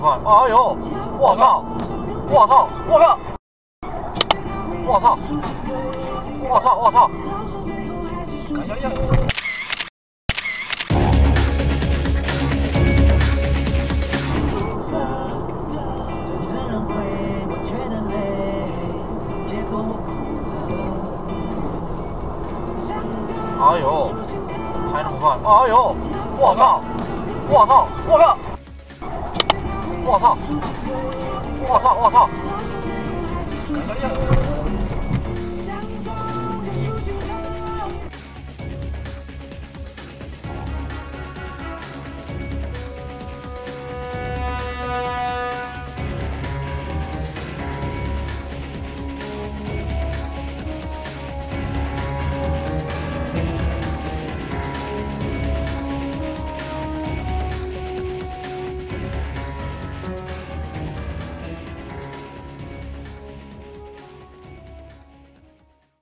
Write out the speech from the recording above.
哎呦！我操！我操！我靠！我操！我操！我操！感觉硬。 哎呦，开那么快！哎呦，我操！我操！我靠！我操！我操！我操！